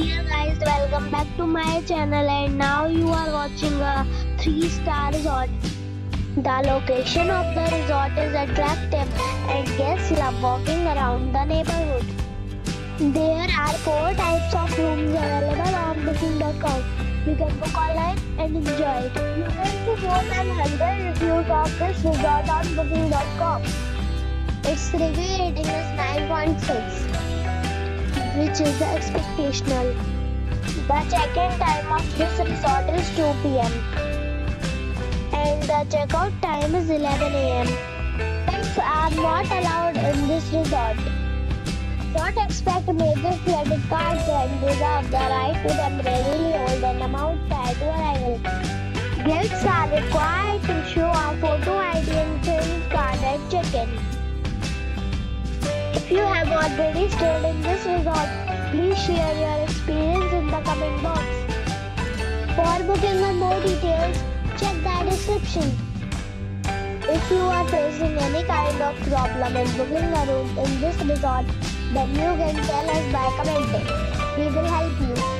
Dear guys, welcome back to my channel, and now you are watching a 3-star resort. The location of the resort is attractive and guests love walking around the neighborhood. There are 4 types of rooms available on booking.com. You can book online and enjoy it. You can see more than 100 reviews of this resort on booking.com. Its review rating is 9.6. which is the expectational. The check-in time of this resort is 2 p.m. and the check-out time is 11 a.m. Pets are not allowed in this resort. Don't expect major credit cards and reserve the right to temporarily hold an amount prior to arrival. Guests are required to show a photo ID and credit card at check-in. If you have already stayed in this resort, please share your experience in the comment box. For booking or more details, check the description. If you are facing any kind of problem in booking a room in this resort, then you can tell us by commenting. We will help you.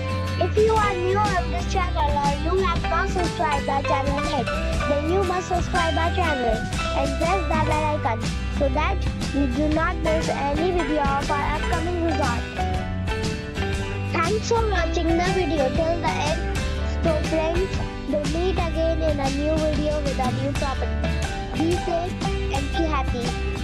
If you are new on this channel or you have not subscribed our channel yet, then you must subscribe our channel and press the bell icon so that you do not miss any video of our upcoming resort. Thanks for watching the video till the end. So friends, we'll meet again in a new video with a new property. Be safe and be happy.